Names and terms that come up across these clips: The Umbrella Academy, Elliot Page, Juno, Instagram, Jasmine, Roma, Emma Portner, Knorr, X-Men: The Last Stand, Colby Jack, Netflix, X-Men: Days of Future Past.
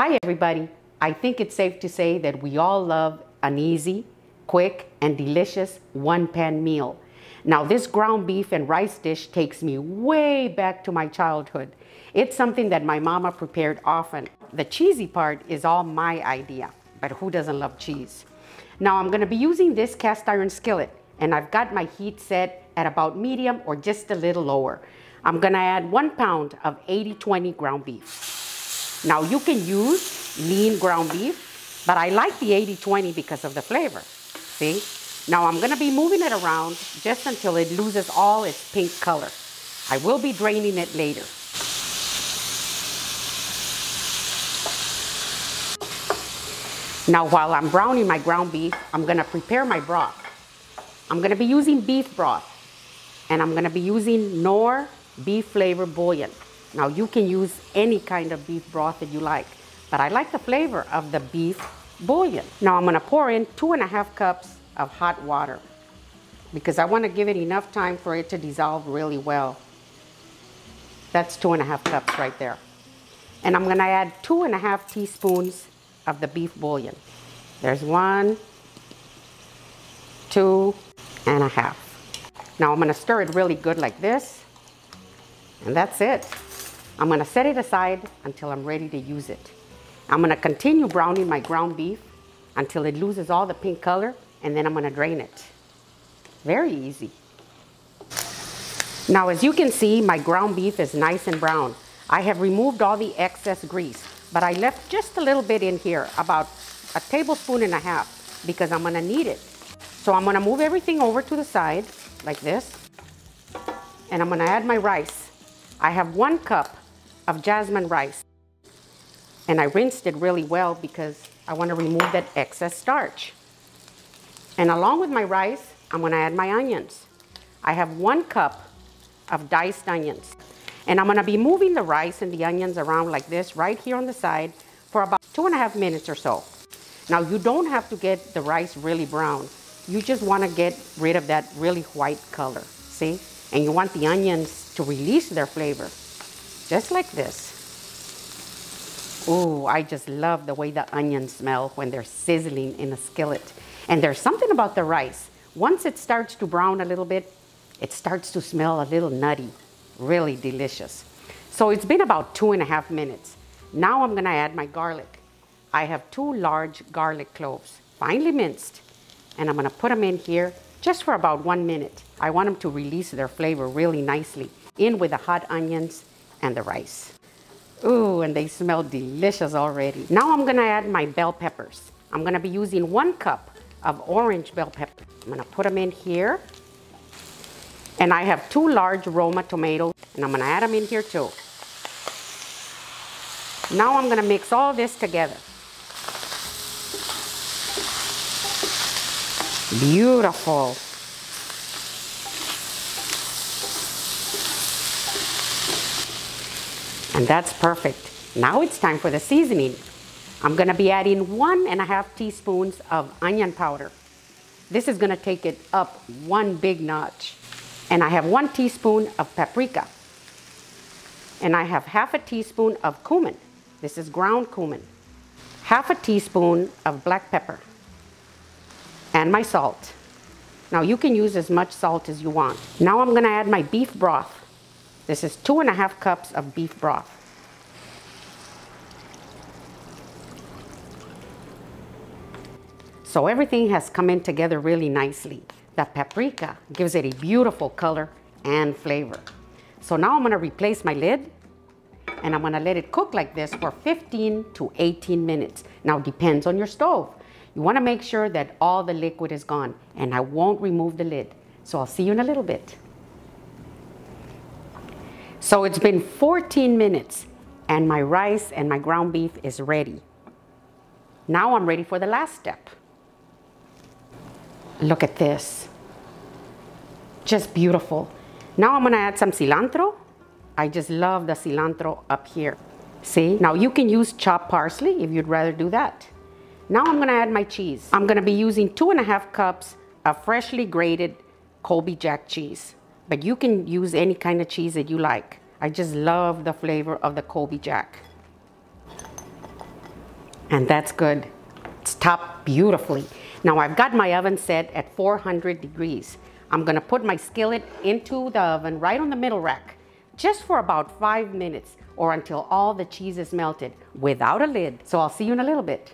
Hi everybody, I think it's safe to say that we all love an easy, quick, and delicious one-pan meal. Now this ground beef and rice dish takes me way back to my childhood. It's something that my mama prepared often. The cheesy part is all my idea, but who doesn't love cheese? Now I'm gonna be using this cast iron skillet, and I've got my heat set at about medium or just a little lower. I'm gonna add 1 pound of 80/20 ground beef. Now you can use lean ground beef, but I like the 80/20 because of the flavor, see? Now I'm gonna be moving it around just until it loses all its pink color. I will be draining it later. Now while I'm browning my ground beef, I'm gonna prepare my broth. I'm gonna be using beef broth, and I'm gonna be using Knorr beef flavor bouillon. Now you can use any kind of beef broth that you like, but I like the flavor of the beef bouillon. Now I'm gonna pour in 2.5 cups of hot water because I wanna give it enough time for it to dissolve really well. That's 2.5 cups right there. And I'm gonna add 2.5 teaspoons of the beef bouillon. There's 1, 2.5. Now I'm gonna stir it really good like this, and that's it. I'm gonna set it aside until I'm ready to use it. I'm gonna continue browning my ground beef until it loses all the pink color, and then I'm gonna drain it. Very easy. Now as you can see, my ground beef is nice and brown. I have removed all the excess grease, but I left just a little bit in here, about 1.5 tablespoons, because I'm gonna need it. So I'm gonna move everything over to the side like this, and I'm gonna add my rice. I have 1 cup of Jasmine rice, and I rinsed it really well because I want to remove that excess starch. And along with my rice, I'm gonna add my onions. I have 1 cup of diced onions, and I'm gonna be moving the rice and the onions around like this right here on the side for about 2.5 minutes or so. Now you don't have to get the rice really brown. You just want to get rid of that really white color, see? And you want the onions to release their flavor, just like this. Ooh, I just love the way the onions smell when they're sizzling in a skillet. And there's something about the rice. Once it starts to brown a little bit, it starts to smell a little nutty, really delicious. So it's been about 2.5 minutes. Now I'm gonna add my garlic. I have 2 large garlic cloves, finely minced. And I'm gonna put them in here just for about 1 minute. I want them to release their flavor really nicely in with the hot onions and the rice. Ooh, and they smell delicious already. Now I'm gonna add my bell peppers. I'm gonna be using 1 cup of orange bell pepper. I'm gonna put them in here. And I have 2 large Roma tomatoes, and I'm gonna add them in here too. Now I'm gonna mix all this together. Beautiful. And that's perfect. Now it's time for the seasoning. I'm gonna be adding 1.5 teaspoons of onion powder. This is gonna take it up 1 big notch. And I have 1 teaspoon of paprika. And I have 1/2 teaspoon of cumin. This is ground cumin. 1/2 teaspoon of black pepper. And my salt. Now you can use as much salt as you want. Now I'm gonna add my beef broth. This is 2.5 cups of beef broth. So everything has come in together really nicely. The paprika gives it a beautiful color and flavor. So now I'm gonna replace my lid, and I'm gonna let it cook like this for 15 to 18 minutes. Now depends on your stove. You want to make sure that all the liquid is gone, and I won't remove the lid. So I'll see you in a little bit. So it's been 14 minutes, and my rice and my ground beef is ready. Now I'm ready for the last step. Look at this. Just beautiful. Now I'm going to add some cilantro. I just love the cilantro up here. See? Now you can use chopped parsley if you'd rather do that. Now I'm gonna add my cheese. I'm gonna be using 2.5 cups of freshly grated Colby Jack cheese, but you can use any kind of cheese that you like. I just love the flavor of the Colby Jack. and that's good. It's topped beautifully. Now I've got my oven set at 400 degrees. I'm gonna put my skillet into the oven right on the middle rack, just for about 5 minutes or until all the cheese is melted without a lid. So I'll see you in a little bit.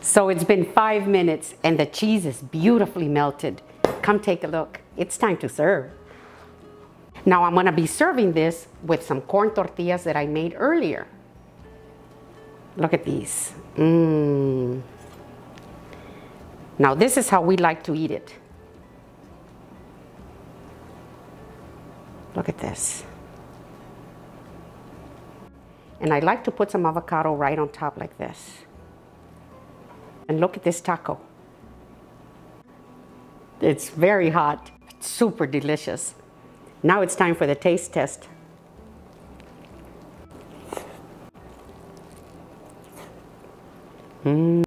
So it's been 5 minutes and the cheese is beautifully melted. Come take a look, it's time to serve. Now I'm gonna be serving this with some corn tortillas that I made earlier. Look at these. Now this is how we like to eat it. Look at this. And I like to put some avocado right on top like this. And look at this taco. It's very hot, it's super delicious. Now it's time for the taste test. The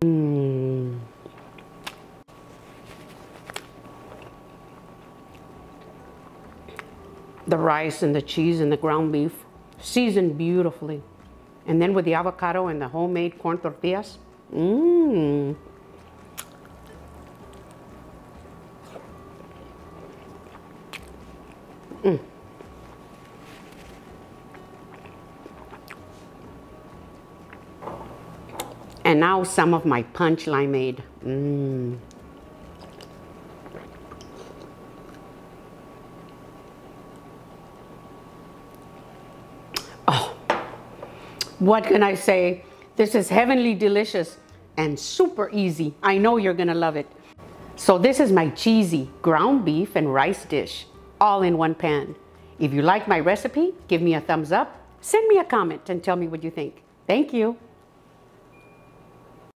rice and the cheese and the ground beef, seasoned beautifully. And then with the avocado and the homemade corn tortillas. And now some of my punch limeade. What can I say? This is heavenly delicious and super easy. I know you're gonna love it. So this is my cheesy ground beef and rice dish, all in one pan. If you like my recipe, give me a thumbs up, send me a comment and tell me what you think. Thank you.